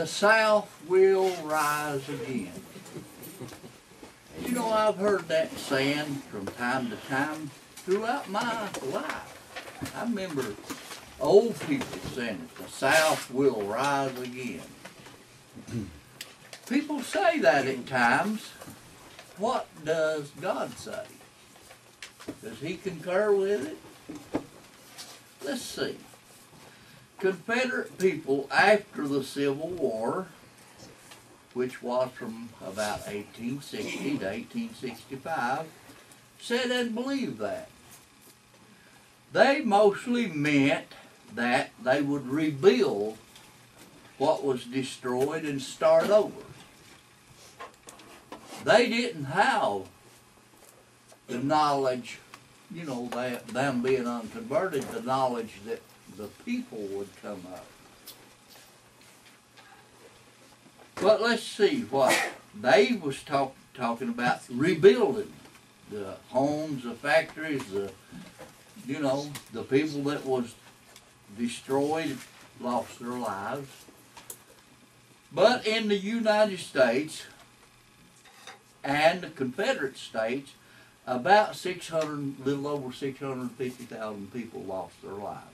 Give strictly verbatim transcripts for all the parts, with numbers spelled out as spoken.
the South will rise again. You know, I've heard that saying from time to time throughout my life. I remember old people saying it, the South will rise again. People say that at times. What does God say? Does he concur with it? Let's see. Confederate people after the Civil War, which was from about eighteen sixty to eighteen sixty-five, said and believed that. They mostly meant that they would rebuild what was destroyed and start over. They didn't have the knowledge, you know, that them being unconverted, the knowledge that the people would come up. But let's see what they was talk, talking about, rebuilding the homes, the factories, the, you know, the people that was destroyed, lost their lives. But in the United States and the Confederate States, about six hundred, little over six hundred fifty thousand people lost their lives.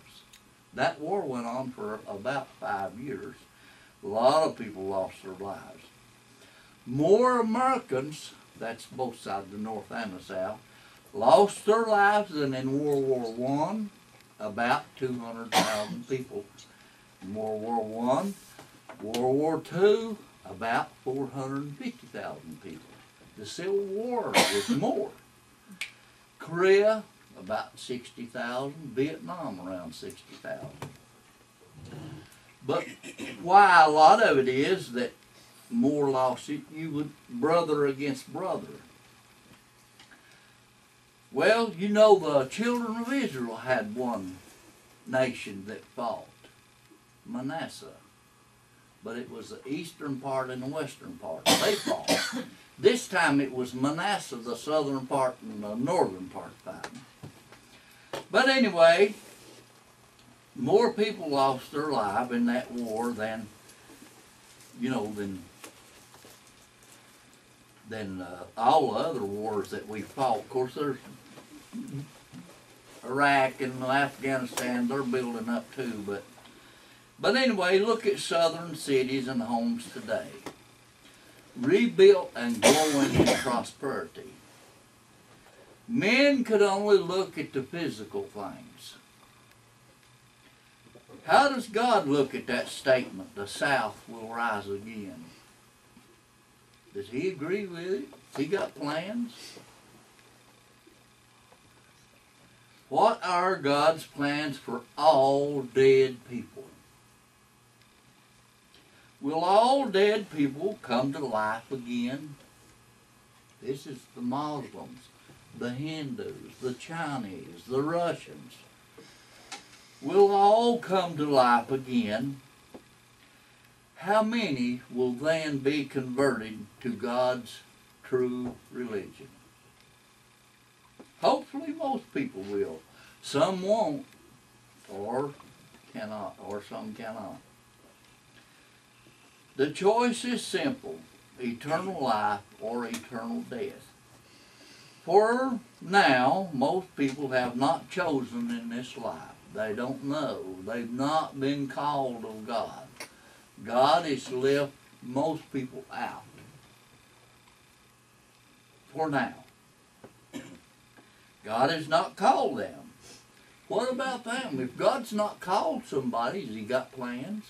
That war went on for about five years. A lot of people lost their lives. More Americans, that's both sides, the North and the South, lost their lives than in World War One, about two hundred thousand people. In World War One, World War Two, about four hundred fifty thousand people. The Civil War was more. Korea, about sixty thousand. Vietnam, around sixty thousand. But why a lot of it is that more lost it, you would brother against brother. Well, you know, the children of Israel had one nation that fought, Manasseh. But it was the eastern part and the western part. They fought. This time it was Manasseh, the southern part and the northern part fighting. But anyway, more people lost their life in that war than, you know, than, than uh, all the other wars that we fought. Of course, there's Iraq and Afghanistan, they're building up too. But, but anyway, look at southern cities and homes today. Rebuilt and growing in prosperity. Men could only look at the physical things. How does God look at that statement, the South will rise again? Does he agree with it? Has he got plans? What are God's plans for all dead people? Will all dead people come to life again? This is the Muslims, the Hindus, the Chinese, the Russians. Will all come to life again? How many will then be converted to God's true religion? Hopefully most people will. Some won't, or cannot, or some cannot. The choice is simple, eternal life or eternal death. For now, most people have not chosen in this life. They don't know. They've not been called of God. God has left most people out. For now. God has not called them. What about them? If God's not called somebody, has he got plans?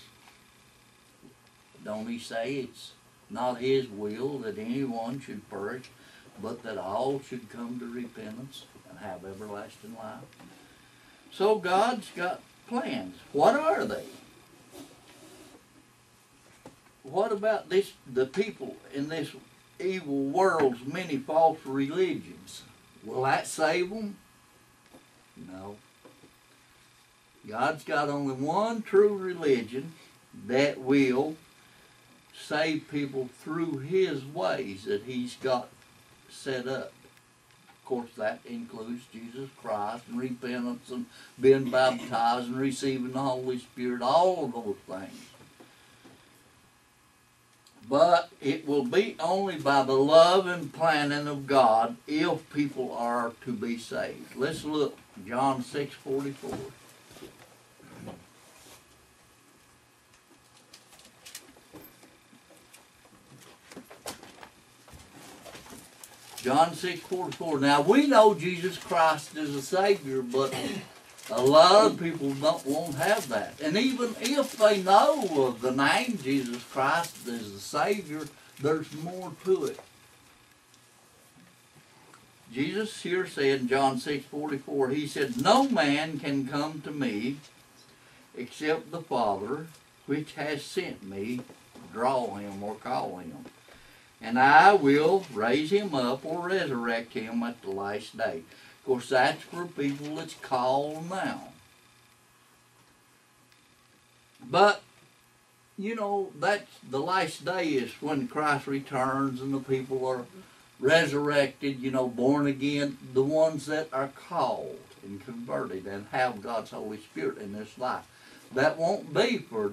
Don't he say it's not his will that anyone should perish, but that all should come to repentance and have everlasting life? So God's got plans. What are they? What about this? The people in this evil world's many false religions? Will that save them? No. God's got only one true religion that will save people through his ways that he's got set up. Of course, that includes Jesus Christ and repentance and being baptized and receiving the Holy Spirit, all of those things. But it will be only by the love and planning of God if people are to be saved. Let's look, John six forty-four. John six forty-four. Now we know Jesus Christ is a Savior, but a lot of people don't, won't have that. And even if they know of the name Jesus Christ as the Savior, there's more to it. Jesus here said in John six forty-four, he said, "No man can come to me except the Father which has sent me draw him," or call him, "and I will raise him up," or resurrect him, "at the last day." Of course, that's for people that's called now. But, you know, that's the last day is when Christ returns and the people are resurrected, you know, born again, the ones that are called and converted and have God's Holy Spirit in this life. That won't be for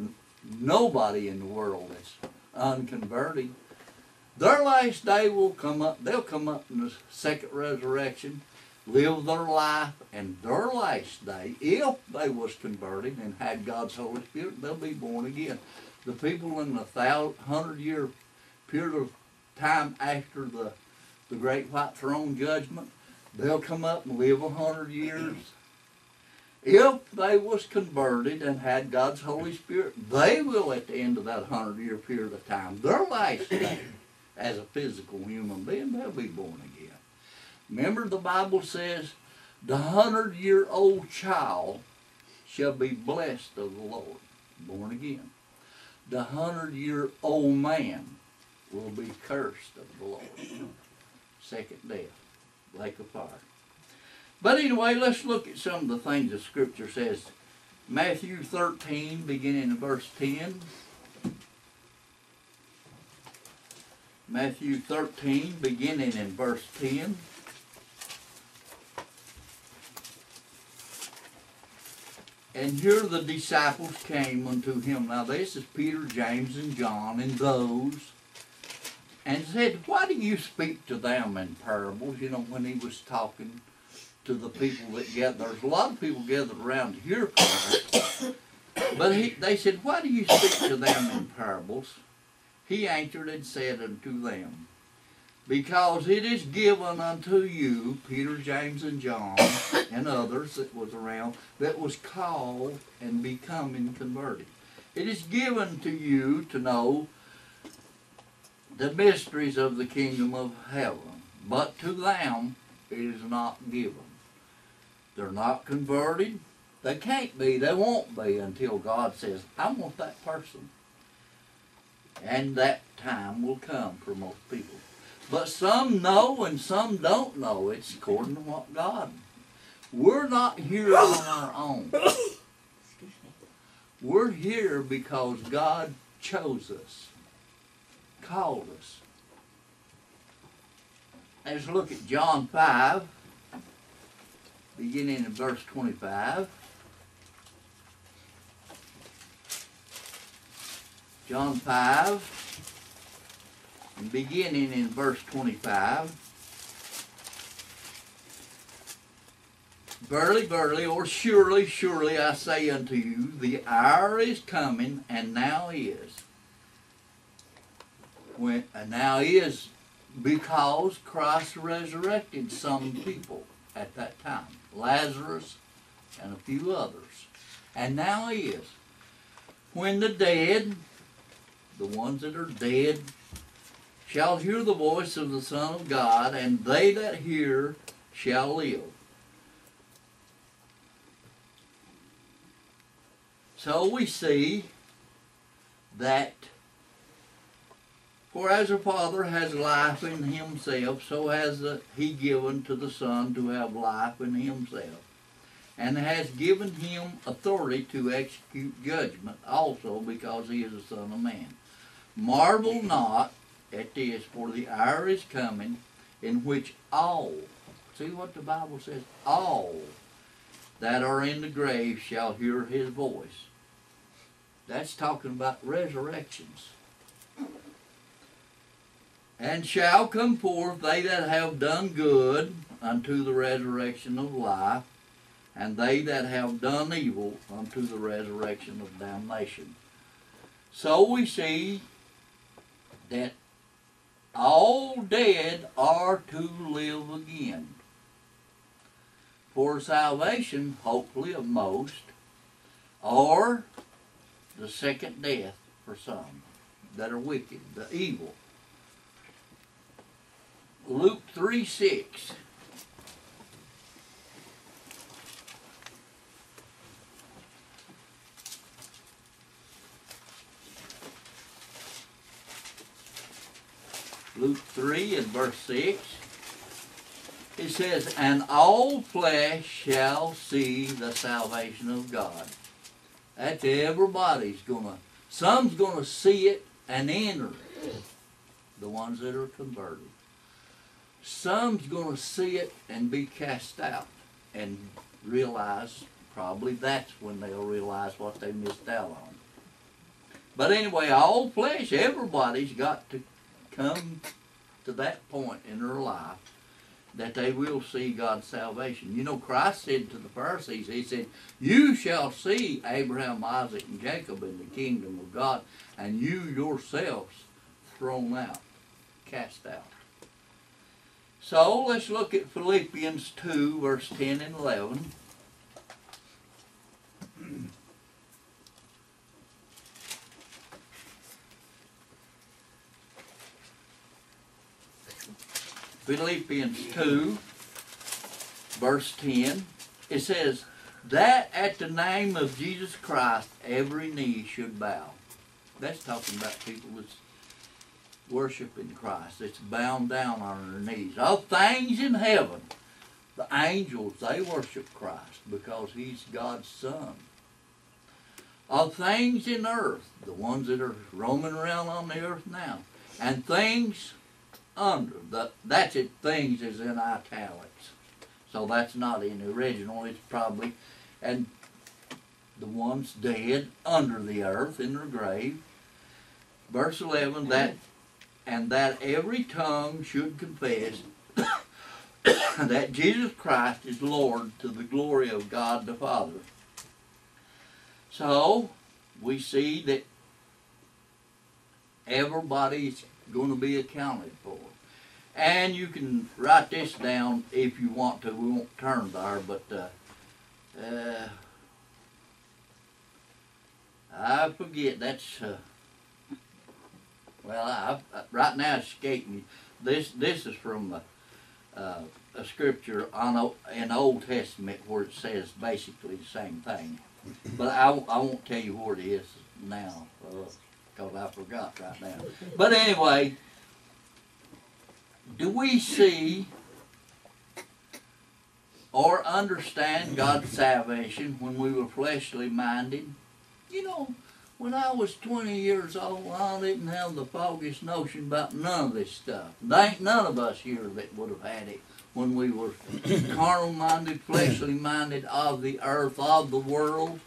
nobody in the world that's unconverted. Their last day will come up, they'll come up in the second resurrection, live their life, and their last day, if they was converted and had God's Holy Spirit, they'll be born again. The people in the thousand, hundred year period of time after the, the great white throne judgment, they'll come up and live a hundred years. If they was converted and had God's Holy Spirit, they will at the end of that hundred year period of time, their last day, as a physical human being, they'll be born again. Remember, the Bible says, the hundred-year-old child shall be blessed of the Lord, born again. The hundred-year-old man will be cursed of the Lord. Second death, lake of fire. But anyway, let's look at some of the things the Scripture says. Matthew thirteen, beginning in verse ten. Matthew thirteen, beginning in verse ten. And here the disciples came unto him. Now this is Peter, James, and John, and those. And said, "Why do you speak to them in parables?" You know, when he was talking to the people that gathered. There's a lot of people gathered around to hear parables. But he, they said, "Why do you speak to them in parables?" He answered and said unto them, "Because it is given unto you," Peter, James, and John, and others that was around, that was called and becoming converted. "It is given to you to know the mysteries of the kingdom of heaven, but to them it is not given." They're not converted. They can't be. They won't be until God says, "I want that person." And that time will come for most people. But some know and some don't know. It's according to what God. We're not here on our own. We're here because God chose us, called us. Let's look at John five, beginning in verse twenty-five. John five, beginning in verse twenty-five. "Verily, verily, or surely, surely, I say unto you, the hour is coming, and now is." When, and now is, because Christ resurrected some people at that time. Lazarus and a few others. And now is, when the dead... the ones that are dead shall hear the voice of the Son of God, and they that hear shall live. So we see that, "For as the Father has life in himself, so has he given to the Son to have life in himself, and has given him authority to execute judgment also, because he is the Son of Man. Marvel not at this, for the hour is coming in which all," see what the Bible says, "all that are in the grave shall hear his voice." That's talking about resurrections. And shall come forth they that have done good unto the resurrection of life, and they that have done evil unto the resurrection of damnation. So we see that all dead are to live again. For salvation, hopefully of most, or the second death for some that are wicked, the evil. Luke three six. Luke three and verse six. It says, and all flesh shall see the salvation of God. That's everybody's gonna, some's gonna see it and enter it. The ones that are converted. Some's gonna see it and be cast out and realize, probably that's when they'll realize what they missed out on. But anyway, all flesh, everybody's got to come to that point in their life that they will see God's salvation. You know, Christ said to the Pharisees, he said, you shall see Abraham, Isaac, and Jacob in the kingdom of God, and you yourselves thrown out, cast out. So let's look at Philippians two, verse ten and eleven. Philippians two, verse ten, it says, that at the name of Jesus Christ every knee should bow. That's talking about people that's worshiping Christ, that's bound down on their knees. All things in heaven, the angels, they worship Christ because he's God's Son. All things in earth, the ones that are roaming around on the earth now, and things under, the, that's it, things is in italics. So that's not in the original, it's probably, and the ones dead under the earth in their grave. Verse eleven, that, and that every tongue should confess that Jesus Christ is Lord to the glory of God the Father. So, we see that everybody's going to be accounted for. And you can write this down if you want to. We won't turn there, but uh, uh, I forget. That's uh, well, I, I, right now it's escaping me. This this is from a, uh, a scripture on in the Old Testament where it says basically the same thing, but I I won't tell you where it is now. Uh, Because I forgot right now. But anyway, do we see or understand God's salvation when we were fleshly minded? You know, when I was twenty years old, I didn't have the foggiest notion about none of this stuff. There ain't none of us here that would have had it when we were carnal minded, fleshly minded, of the earth, of the world.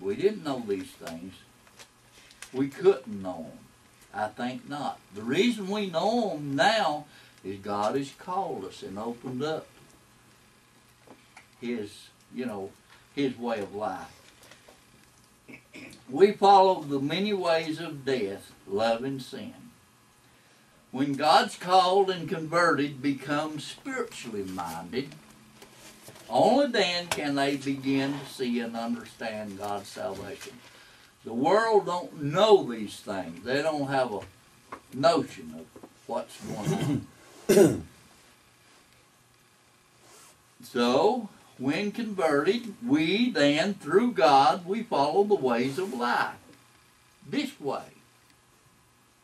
We didn't know these things. We couldn't know them. I think not. The reason we know them now is God has called us and opened up His, you know, His way of life. We follow the many ways of death, love, and sin. When God's called and converted become spiritually minded, only then can they begin to see and understand God's salvation. The world don't know these things. They don't have a notion of what's going on. So, when converted, we then, through God, we follow the ways of life. This way.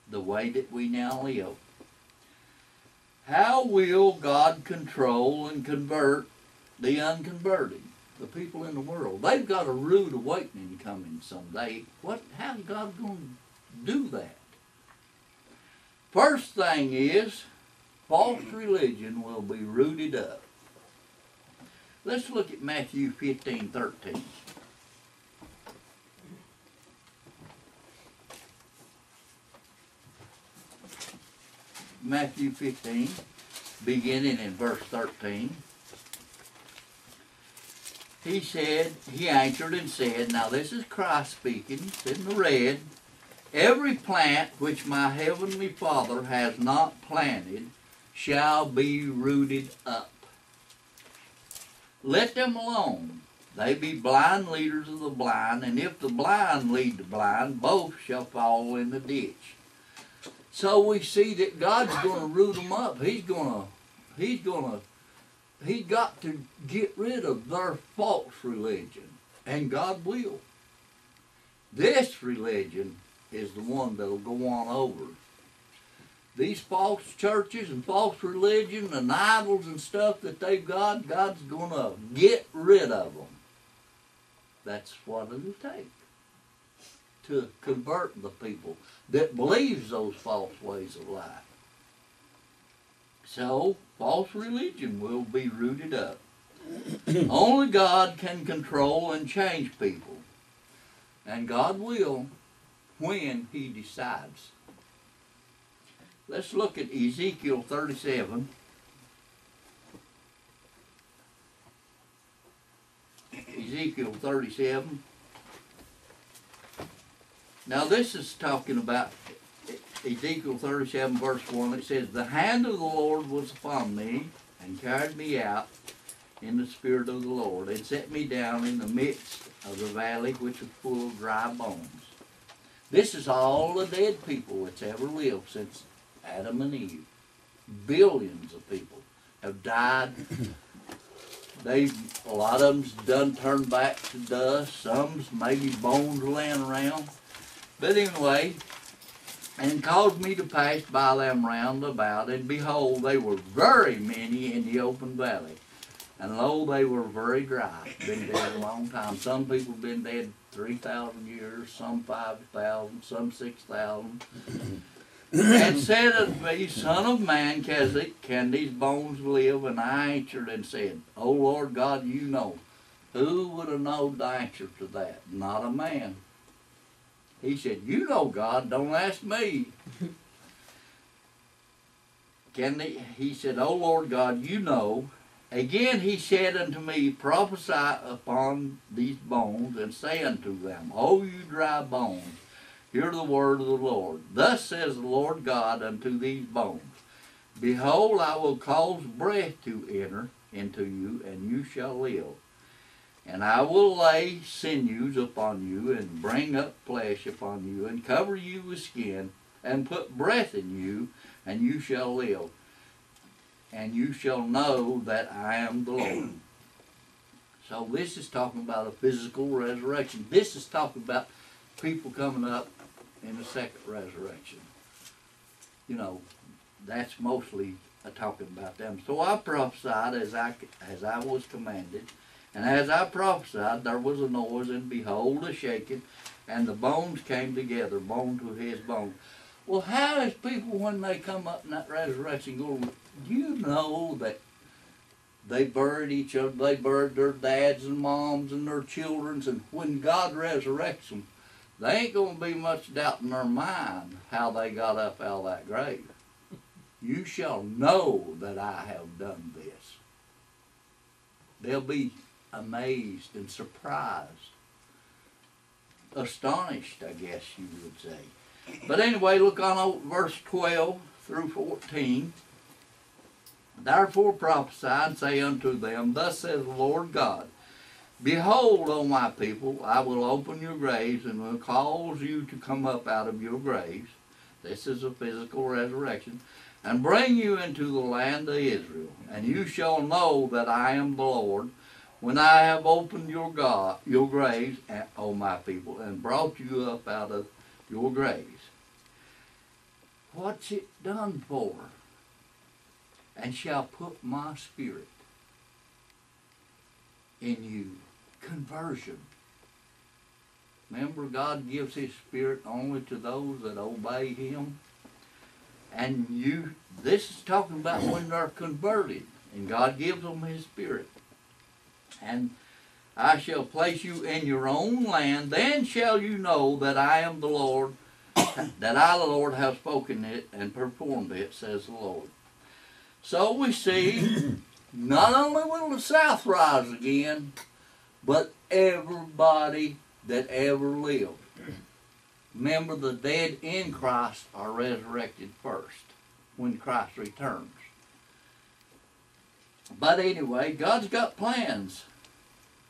The way that we now live. How will God control and convert the unconverted? The people in the world, they've got a rude awakening coming someday. What? How's God going to do that? First thing is, false religion will be rooted up. Let's look at Matthew fifteen thirteen. Matthew fifteen, beginning in verse thirteen. He said, he answered and said, now this is Christ speaking, it's in the red, every plant which my heavenly Father has not planted shall be rooted up. Let them alone. They be blind leaders of the blind, and if the blind lead the blind, both shall fall in the ditch. So we see that God's going to root them up. He's going to, he's going to, He's got to get rid of their false religion, and God will. This religion is the one that will go on over. These false churches and false religion and idols and stuff that they've got, God's going to get rid of them. That's what it'll take to convert the people that believes those false ways of life. So, false religion will be rooted up. Only God can control and change people. And God will when He decides. Let's look at Ezekiel thirty-seven. Ezekiel thirty-seven. Now this is talking about Ezekiel thirty-seven verse one. It says, the hand of the Lord was upon me and carried me out in the spirit of the Lord and set me down in the midst of the valley which was full of dry bones. This is all the dead people that's ever lived since Adam and Eve. Billions of people have died. They've, a lot of them's done turned back to dust. Some's maybe bones laying around. But anyway, and caused me to pass by them round about, and behold, they were very many in the open valley. And lo, they were very dry. Been dead a long time. Some people have been dead three thousand years, some five thousand, some six thousand. And said unto me, Son of man, can these bones live? And I answered and said, O Lord God, you know. Who would have known the answer to that? Not a man. He said, you know, God, don't ask me. Can they, he said, O Lord God, you know. Again he said unto me, prophesy upon these bones, and say unto them, O you dry bones, hear the word of the Lord. Thus says the Lord God unto these bones, behold, I will cause breath to enter into you, and you shall live. And I will lay sinews upon you, and bring up flesh upon you, and cover you with skin, and put breath in you, and you shall live. And you shall know that I am the Lord. So this is talking about a physical resurrection. This is talking about people coming up in the second resurrection. You know, that's mostly talking about them. So I prophesied as I, as I was commanded. And as I prophesied, there was a noise, and behold, a shaking, and the bones came together, bone to his bone. Well, how is people, when they come up in that resurrection, going, do you know that they buried each other, they buried their dads and moms and their children, and when God resurrects them, they ain't going to be much doubt in their mind how they got up out of that grave. You shall know that I have done this. They'll be amazed and surprised. Astonished, I guess you would say. But anyway, look on over verse twelve through fourteen. Therefore prophesy and say unto them, thus says the Lord God, behold, O my people, I will open your graves and will cause you to come up out of your graves. This is a physical resurrection. And bring you into the land of Israel. And you shall know that I am the Lord, when I have opened your, God, your graves, O my people, and brought you up out of your graves. What's it done for? And shall put my spirit in you. Conversion. Remember, God gives His Spirit only to those that obey Him. And you, this is talking about when they're converted. And God gives them His Spirit. And I shall place you in your own land. Then shall you know that I am the Lord that I, the Lord, have spoken it and performed it, says the Lord. So we see, not only will the South rise again, but everybody that ever lived. Remember, the dead in Christ are resurrected first, when Christ returns. But anyway, God's got plans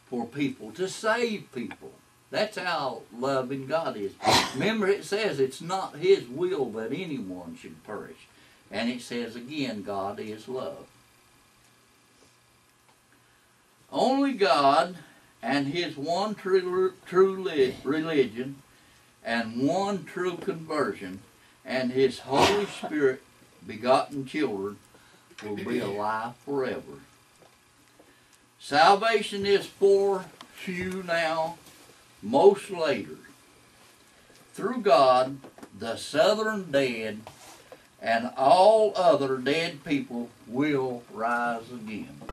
for people, to save people. That's how loving God is. Remember, it says it's not His will that anyone should perish. And it says again, God is love. Only God and His one true, true religion and one true conversion and His Holy Spirit begotten children will be alive forever. Salvation is for few now, most later. Through God, the southern dead and all other dead people will rise again.